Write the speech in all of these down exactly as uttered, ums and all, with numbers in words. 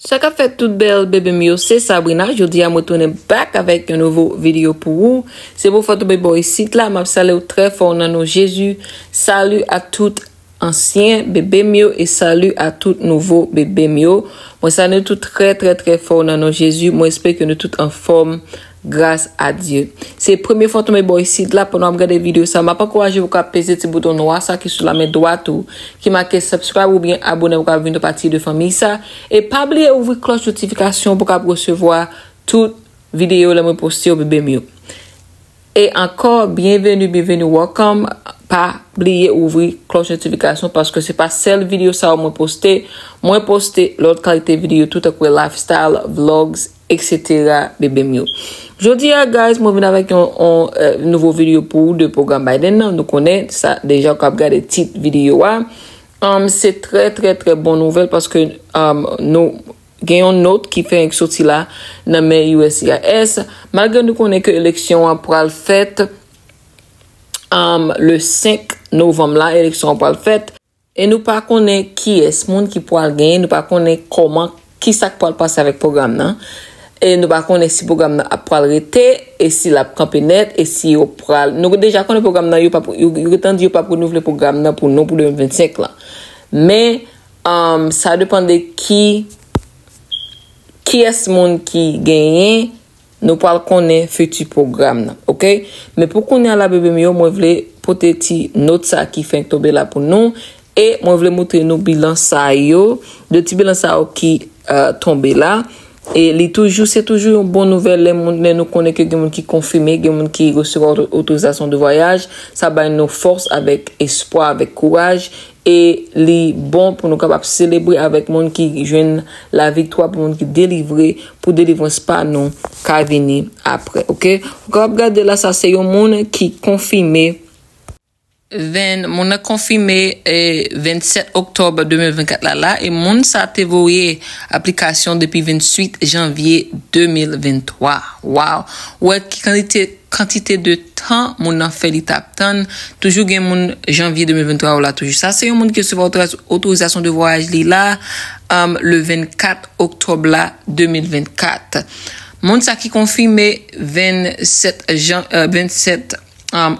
Ça qu'a fait toute belle bébé mio, c'est Sabrina. Je dis à moi tourner back avec une nouveau vidéo pour vous. C'est pour photo bébé ici là, m'a salué très fort dans nos Jésus. Salut à toutes anciens bébé mio et salut à toutes nouveaux bébé mio. Moi salue tout très très très fort dans nos Jésus. Moi j'espère que nous toutes en forme. Grâce à Dieu. C'est la première fois que je suis ici, là, pendant que je regarde des vidéos. Ça m'a pas encouragé pour peser ce bouton noir, ça qui est sur la main droite, ou qui marque subscribe ou bien abonner pour venir de partie de famille, ça. Et pas oublier ouvrir la cloche de notification pour recevoir toutes les vidéos que je poste au bébé mieux. Et encore, bienvenue, bienvenue, welcome. Pas oublier ouvrir la cloche de notification parce que c'est pas celle vidéo ça que je poste. Moi, je poste l'autre qualité vidéo, tout à coup, lifestyle, vlogs, et cetera. Bébé mieux. Je dis à guys, je viens avec un euh, nouveau vidéo pour le programme Biden. Nous connaissons ça déjà quand vous regardez les petites vidéos. Um, C'est très très très bonne nouvelle parce que um, nous avons une note qui fait un sortie là dans le U S C I S. Malgré nous connaissons que l'élection pourra le fait um, le cinq novembre là, l'élection pourra le fait. Et nous ne connaissons pas qui est ce monde qui pourra le gagner, nous ne connaissons pas comment, qui ça pourra le passer avec le programme. Non? Et nous connaissons si le programme a pour arrêter, et si la campagne net, et si on pral. Nous déjà connaissons le programme, nous attendons pas pour nous le programme pour nous pour deux mille vingt-cinq là. Mais um, ça dépend de qui qui est ce monde qui gagne. Nous parlons qu'on est futur programme là, OK? Mais pour qu'on ait la bébé mieux, moi je voulais porter une note ça qui fait tomber là pour nous et moi je voulais montrer nos bilans ça yo, de petit bilan ça qui euh, tomber là. Et les toujours c'est toujours une bonne nouvelle les monde mais nous connaît que des monde qui confirmé, des monde qui recevra autorisation de voyage, ça va nous force avec espoir, avec courage et les bon pour nous capable célébrer avec monde qui joigne la victoire pour monde qui délivrer pour délivrance pas non qu'à venir après. OK, regardez là ça c'est un monde qui confirmé vingt mon a confirmé eh, vingt-sept octobre deux mille vingt-quatre là là et mon ça te voyé application depuis vingt-huit janvier deux mille vingt-trois. Wow. Ouais quantité quantité de temps mon a fait l'étape toujours gain mon janvier deux mille vingt-trois ou là toujours ça c'est un monde qui recevra autorisation de voyage li là um, le vingt-quatre octobre là deux mille vingt-quatre. Mon ça qui confirmé vingt-sept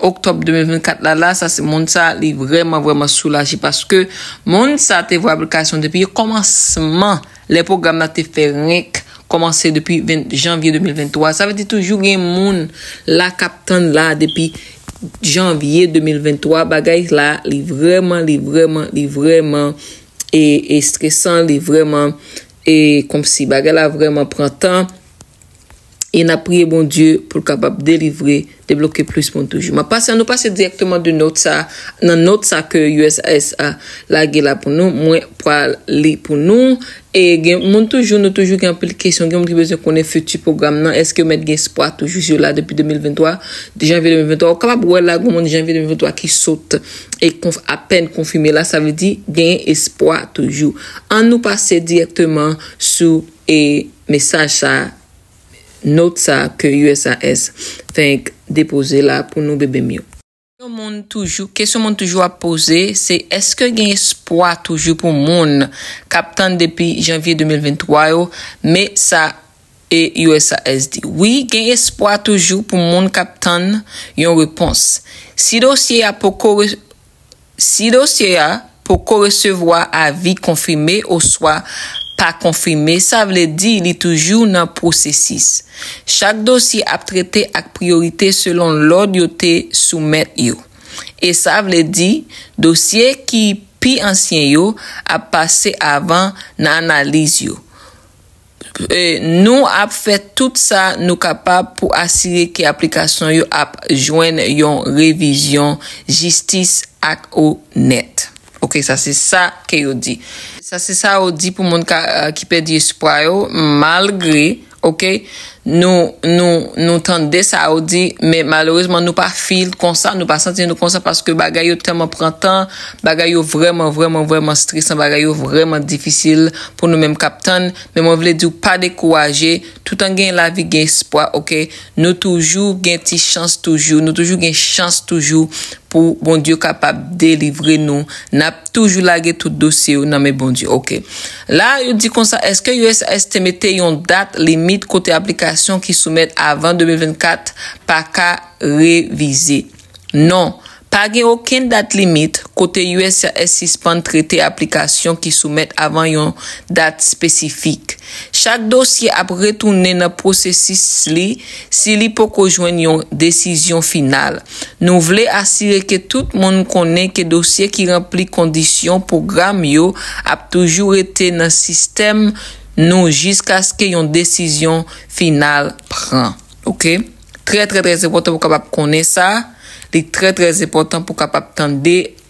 octobre deux mille vingt-quatre là là ça c'est monde ça est vraiment vraiment soulagé parce que monde ça te voit application depuis le commencement les programmes là te fait rien commencer depuis vingt janvier deux mille vingt-trois ça veut dire toujours gain monde la captain là depuis janvier deux mille vingt-trois bagage là li vraiment li vraiment li vraiment et, et stressant li vraiment et comme si bagage là vraiment prend temps. Et n'a prié bon Dieu pour capable délivrer, débloquer plus pour toujours. Ma passe, nous passer directement de notre ça, dans notre ça que U S C I S a lagué là pour nous, moins pour aller pour nous. Et mon toujours, nous toujours qui a une question, qui a besoin qu'on ait futur programme, non? Est-ce que mettre espoir toujours sur là depuis deux mille vingt-trois, janvier deux mille vingt-trois, capable ouais là, mon janvier deux mille vingt-trois qui saute et à peine confirmé là, ça veut dire gain espoir toujours. En nous passer directement sur et message ça. Note ça que U S C I S fait déposer là pour nous bébé mieux. Question monde toujours à poser, c'est est-ce que y a espoir toujours pour monde captant depuis janvier deux mille vingt-trois yo, mais ça et U S C I S dit oui, y a espoir toujours pour monde captant yon réponse. Si dossier a pour si dossier a pour recevoir avis confirmé ou soit pas confirmé, ça veut dire il est toujours dans le processus. Chaque dossier a traité avec priorité selon l'ordre yoté soumet yo. Et ça veut dire dossier qui pi ancien yo a passé avant dans analyse yo. Et nous a fait tout ça nous capable pour assurer que application yo a joindre yon révision justice ak honnête. OK, ça c'est ça que yo dit. Ça c'est ça on dit pour monde qui perd espoir malgré OK nous nous nous tendez ça on dit mais malheureusement nous pas feel comme ça nous pas sentir nous comme ça parce que bagay yo tellement prend temps bagay yo vraiment vraiment vraiment stressant bagay yo vraiment difficile pour nous même captain mais moi voulais dire pas décourager tout en gain la vie gain espoir OK nous toujours gain ti chance toujours nous toujours gain chance toujours pour bon Dieu capable délivrer nous. N'a toujours lagué tout dossier non mais bon Dieu. OK. Là, il dit comme ça, est-ce que U S C I S mettait une date limite côté application qui soumettent avant deux mille vingt-quatre pas qu'à réviser? Non. Pas aucune date limite côté U S C I S suspend traiter application qui soumettent avant une date spécifique. Chaque dossier a retourné dans le processus li si li pour rejoindre une décision finale. Nous voulons assurer que tout le monde connaît que dossier qui remplit conditions programme yo a toujours été dans le système nous jusqu'à ce que une décision finale prend. OK? Très très très important pour capable connaître ça. C'est très très important pour capable tendre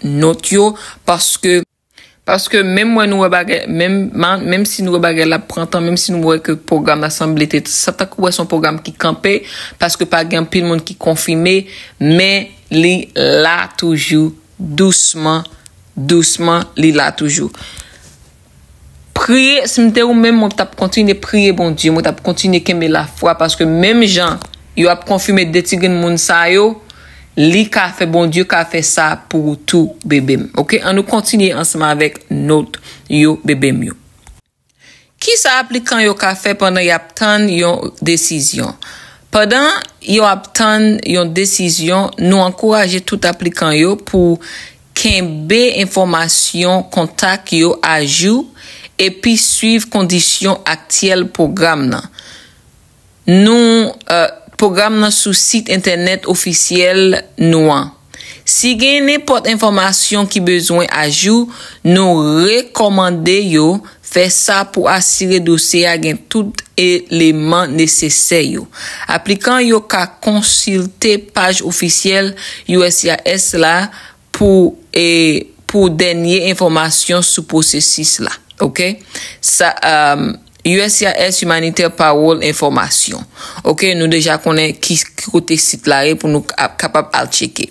notre yo parce que parce que même moi nous bagarre même même si nous bagarre la printemps même si nous voit que programme assemblée ça ta quoi son programme qui campait parce que pas grand pile monde qui confirmé mais li là toujours doucement doucement li là toujours prier si m'était ou même on t'a continuer prier bon Dieu on t'a continuer qu'aimer la foi parce que même gens yo a confirmé des tigres monde ça yo li ka fait bon Dieu ka fait ça pour tout bébé. OK, on nous continue ensemble avec notre yo bébé yo. Qui ça appliquant yo ka fait pendant y attend yon décision. Pendant yo attend yon décision, nous encourager tout appliquant yo pour kembe information contact yo à jour et puis suivre conditions actuelles programme nan. Nous euh, programme nan sous site internet officiel noir. Si gen n'importe information qui besoin ajout, nous recommander yo faire ça pour assurer dossier a gen tout élément nécessaire yo. Applicant yo ka consulter page officielle U S C I S là pour et pour dernière information sous processus là. OK? Ça euh, U S C I S humanitaire parole information. OK, nous déjà connaît qui côté site là pour nous capable à checker.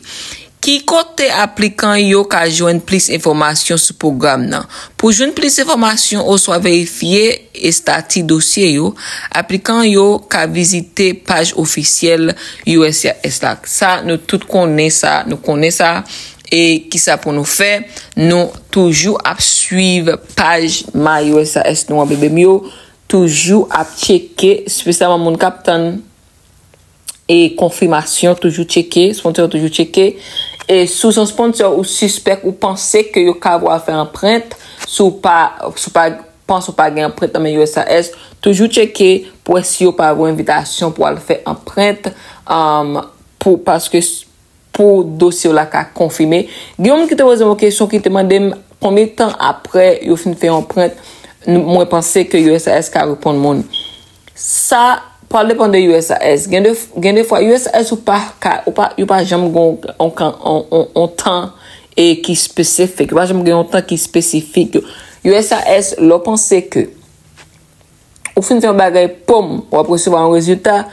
Qui côté appliquant yo ka joindre plus information sur programme nan. Pour joindre plus information ou soit vérifier et statut dossier yo, appliquant yo ka visiter page officielle U S C I S là. Ça nous tout connaît ça, nous connaît ça. Et qui ça pour nous faire? Nous toujours à suivre page MyUSCIS nous en bébé mieux, toujours à checker spécialement mon capitaine et confirmation toujours checker, sponsor toujours checker et sous son sponsor ou suspect ou pensez que yo ka avoir fait empreinte sous pas sous pas pense ou pas gain empreinte dans U S C I S toujours checker pour si yo pas avoir invitation pour aller faire empreinte um, pour parce que pour dossier là qu'a confirmé. Guillaume qui te pose une question qui te demande combien de temps après il fin fait empreinte, moi penser que U S C I S ka répondre monde. Ça pas dépend de U S C I S. Gain de gain de fois U S C I S ou pas ou pas ou pas jamais on on on temps et qui spécifique. Pas jamais un temps qui spécifique. U S C I S l'ont pensé que au fin faire bagage pomme ou après recevoir un résultat,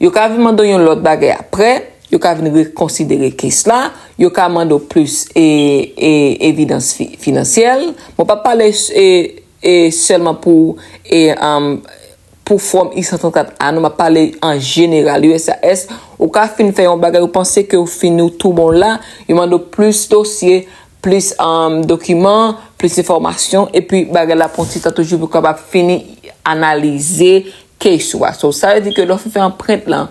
il ka vraiment donner un l'autre bagage après. Yo ka venir considérer que cela, yo ka mando plus et et évidence fi, financière. Mon pas parler et et seulement pour et um, pour forme I cent trente-quatre à nous m'a parler en général U S C I S ou ka fin faire un bagage ou penser que au fin nous tout bon là, yo mando plus dossier, plus um, documents, plus informations et puis bagage la partie ça toujours pour capable finir analyser que soit. So, ça veut dire que l'on fait empreinte là.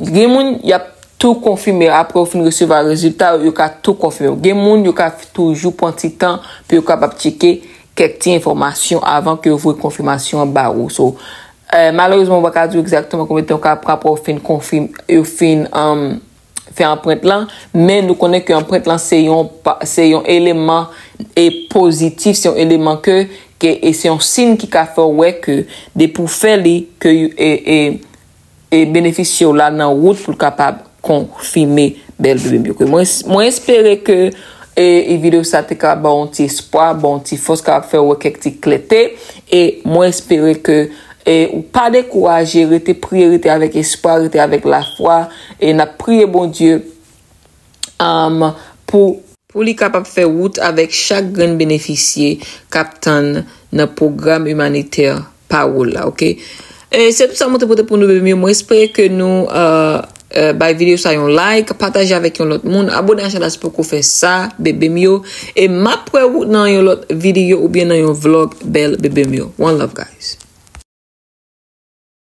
Gimoun y a tout confirmé après au fin recevoir résultat yo ka tout confirmé gen moun yo ka toujours prend petit temps pour capable checker quelques informations avant que vous confirmation en bas ou so euh, malheureusement on va pas dire exactement combien de temps ka rapport fin confirme yo fin um, fait empreinte là mais nous connaît que empreinte là c'est un c'est un élément et positif c'est un élément que que et c'est un signe qui ka fait ouais que des pour faire les que et et et bénéficier là dans route pour capable confirmer bel bébé que moi moi espérer que et vidéo ça te ka bon petit espoir bon petit force ka faire quelques petites clété et moi espérer que et ou pas décourager rester priorité avec espoir rester avec la foi et n'a prier bon Dieu um, pour pour lui capable faire route avec chaque grand bénéficiaire captain dans programme humanitaire parole là OK et c'est tout ça monter pour nous bébé moi espérer que nous euh Euh, bah vidéo ça yon like, partager avec yon lot moun, abonner à la pour qu'on fait ça, bébé mio, et ma pré-route dans yon lot vidéo ou bien dans yon vlog, belle bébé mio. One love guys.